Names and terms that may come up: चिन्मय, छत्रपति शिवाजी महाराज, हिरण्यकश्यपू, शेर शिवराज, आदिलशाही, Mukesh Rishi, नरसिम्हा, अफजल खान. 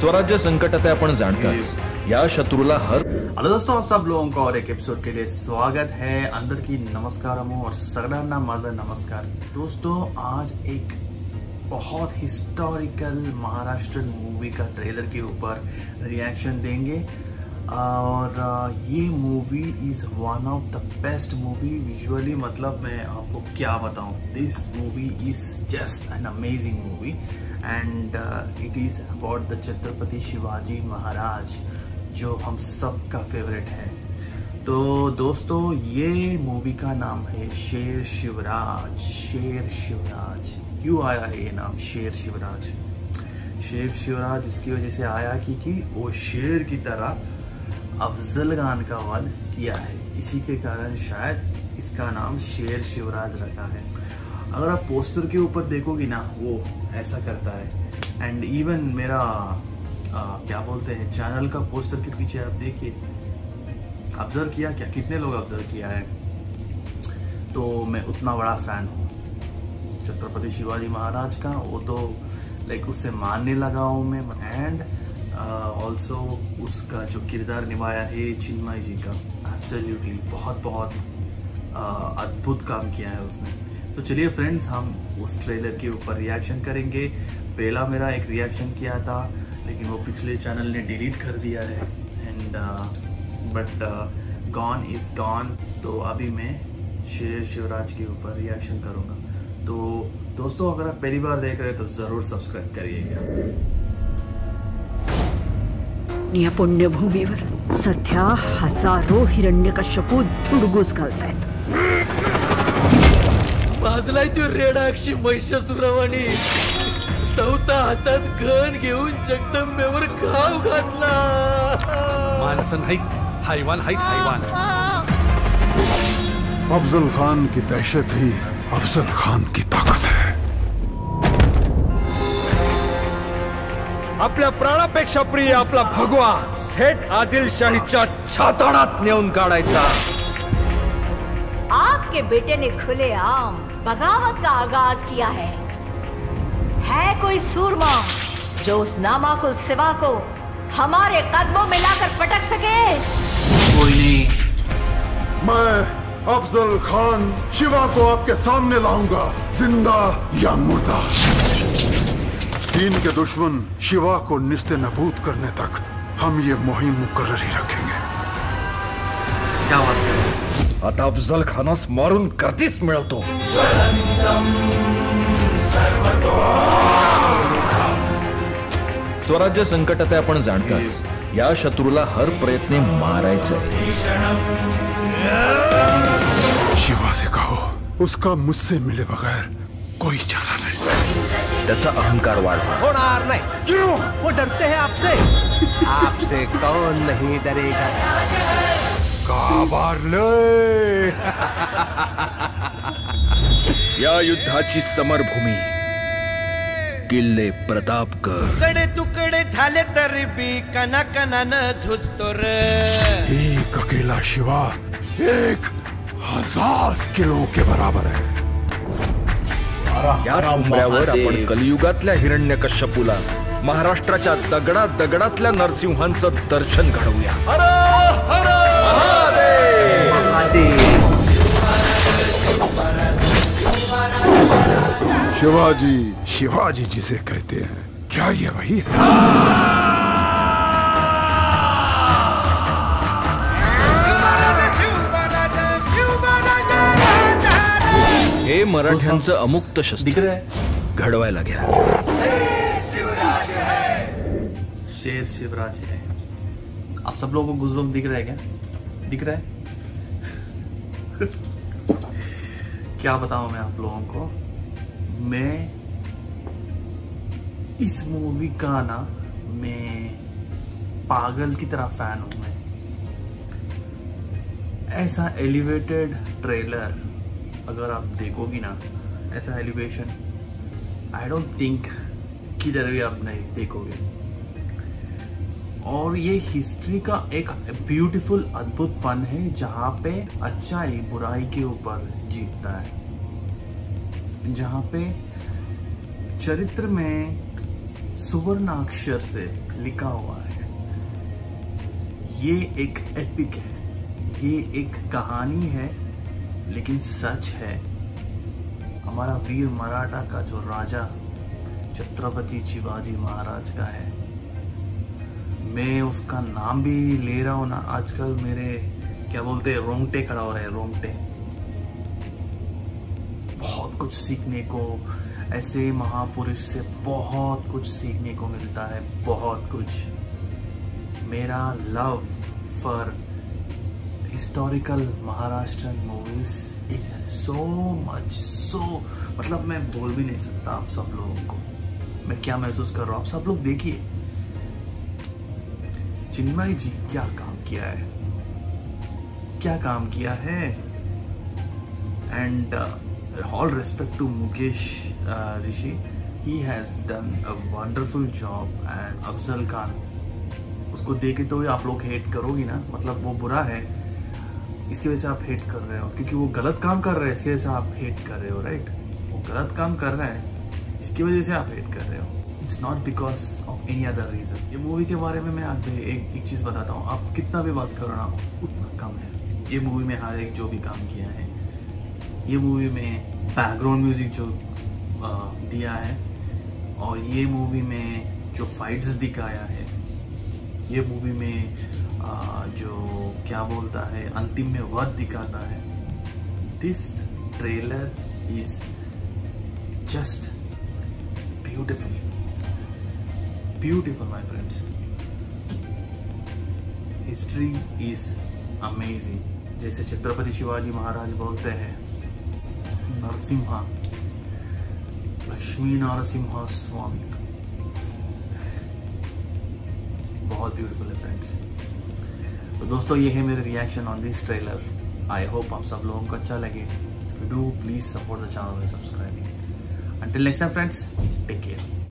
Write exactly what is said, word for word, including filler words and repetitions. स्वराज्य संकट है अपन जानता या शत्रुला हर। हेलो दोस्तों, आप सब लोगों का और एक एपिसोड के लिए स्वागत है। अंदर की नमस्कार और सगड़ा माजा नमस्कार। दोस्तों, आज एक बहुत हिस्टोरिकल महाराष्ट्र मूवी का ट्रेलर के ऊपर रिएक्शन देंगे और ये movie is one of the best movie visually. मतलब मैं आपको क्या बताऊं, this movie is just an amazing movie and it is about the छत्रपति शिवाजी महाराज जो हम सब का फेवरेट है। तो दोस्तों, ये मूवी का नाम है शेर शिवराज। शेर शिवराज क्यों आया है ये नाम शेर शिवराज? शेर शिवराज इसकी वजह से आया कि कि वो शेर की तरह अफजल खान का वध किया है, इसी के कारण शायद इसका नाम शेर शिवराज रखा है। अगर आप पोस्टर के ऊपर देखोगी ना, वो ऐसा करता है एंड इवन मेरा आ, क्या बोलते हैं चैनल का पोस्टर के पीछे आप देखिए, ऑब्जर्व किया क्या, कितने लोग ऑब्जर्व किया है। तो मैं उतना बड़ा फैन हूँ छत्रपति शिवाजी महाराज का। वो तो लाइक उससे मानने लगा हूँ मैं एंड ऑल्सो उसका जो किरदार निभाया है चिन्मय जी का, एब्सोल्युटली बहुत बहुत अद्भुत काम किया है उसने। तो चलिए फ्रेंड्स, हम उस ट्रेलर के ऊपर रिएक्शन करेंगे। पहला मेरा एक रिएक्शन किया था लेकिन वो पिछले चैनल ने डिलीट कर दिया है and but gone is gone. तो अभी मैं शेर शिवराज के ऊपर रिएक्शन करूँगा। तो दोस्तों, अगर आप पहली बार देख रहे हैं तो ज़रूर सब्सक्राइब करिएगा। या पुण्यभूमीवर सध्या हजारो हिरण्यकश्यपू धुडगूस घालतायत। भाजलाय तो रेडाक्षी महिषासुरवाणी सौता हातात घन घेऊन जगदंबेवर घाव घातला। मानसन हाईत हाईवान हाईत हाईवान। अफजल खान की दहशत ही अफजल खान की ताकत है। आपल्या प्राणापेक्षा प्रिय आपला भगवा थेट आदिलशाहीच्या छाताडात नेऊन काढायचा। आपके बेटे ने खुलेआम बगावत का आगाज किया है। है कोई सूरमा जो उस नामाकुल सिवा को हमारे कदमों में लाकर पटक सके? कोई नहीं। मैं अफजल खान शिवा को आपके सामने लाऊंगा, जिंदा या मुर्दा। दीन के दुश्मन शिवा को निस्ते नबूद करने तक हम ये मुहिम मुकर्रर ही रखेंगे। क्या बात है? आता अफजल खानास मारून करतीस मिळवतो। स्वराज्य संकटात आहे आपण जाणताच, या शत्रूला हर प्रयत्ने मारायचं आहे। शिवा से कहो उसका मुझसे मिले बगैर कोई चारा नहीं। त्याचा अहंकार वाढवा होणार नाही। क्यों? वो डरते हैं आपसे। आपसे कौन नहीं डरेगा? काबारले या युद्धाची समरभूमी किल्ले प्रतापगड तुकडे तुकडे झाले तरी बी कना कनान झुजतो रे। एक अकेला शिवा एक हजार किलो के बराबर है। या शुंबऱ्यावर आपण कलियुगातल्या हिरण्यकश्यपूला महाराष्ट्राच्या दगडा दगडातल्या नरसिंहांचं दर्शन घडवूया। अरे अरे शिवाजी शिवाजी जिसे कहते हैं, क्या ये वही है? हे मराठ्यांचं अमुक्त शस्त्र घडवायला घ्या। शेर शिवराज है। शेर शिवराज है। आप सब लोगों को गुजराम दिख रहा है क्या? दिख रहा है? क्या बताऊं मैं आप लोगों को, मैं इस मूवी का ना मैं पागल की तरह फैन हूं। मैं ऐसा एलिवेटेड ट्रेलर अगर आप देखोगी ना, ऐसा एलिवेशन आई डोंट थिंक किधर भी आप नहीं देखोगे। और ये हिस्ट्री का एक ब्यूटीफुल अद्भुत पन है जहाँ पे अच्छाई बुराई के ऊपर जीतता है, जहाँ पे चरित्र में सुवर्णाक्षर से लिखा हुआ है। ये एक एपिक है, ये एक कहानी है लेकिन सच है। हमारा वीर मराठा का जो राजा छत्रपति शिवाजी महाराज का है, मैं उसका नाम भी ले रहा हूँ ना, आजकल मेरे क्या बोलते हैं रोंगटे खड़ा हो रहे हैं, रोंगटे। बहुत कुछ सीखने को ऐसे महापुरुष से बहुत कुछ सीखने को मिलता है, बहुत कुछ। मेरा love for historical Maharashtrian movies is so much, so मतलब मैं बोल भी नहीं सकता आप सब लोगों को मैं क्या महसूस कर रहा हूँ। आप सब लोग देखिए चिन्मय जी क्या काम किया है, क्या काम किया है। And all respect to Mukesh uh, Rishi, he has done a wonderful job as अफजल खान। उसको देखे तो आप लोग हेट करोगी ना, मतलब वो बुरा है इसकी वजह से आप हेट कर रहे हो, क्योंकि वो गलत काम कर रहा है इसकी वजह से आप हेट कर रहे हो, राइट। वो गलत काम कर रहा है इसकी वजह से आप हेट कर रहे हो, it's not because of any other reason. ये मूवी के बारे में मैं आप एक एक चीज़ बताता हूँ, आप कितना भी बात करो ना उतना कम है। ये मूवी में हर एक जो भी काम किया है, ये मूवी में बैकग्राउंड म्यूजिक जो दिया है, और ये मूवी में जो फाइट्स दिखाया है, ये मूवी में जो क्या बोलता है अंतिम में वध दिखाता है। This trailer is just beautiful, beautiful my friends. History is amazing. जैसे छत्रपति शिवाजी महाराज बोलते हैं नरसिम्हा, लक्ष्मी नरसिम्हा स्वामी। बहुत ब्यूटीफुल है फ्रेंड्स। तो दोस्तों ये है मेरे reaction on this trailer. I hope आप सब लोगों को अच्छा लगे। Do please support the channel by subscribing. Until next time friends, take care.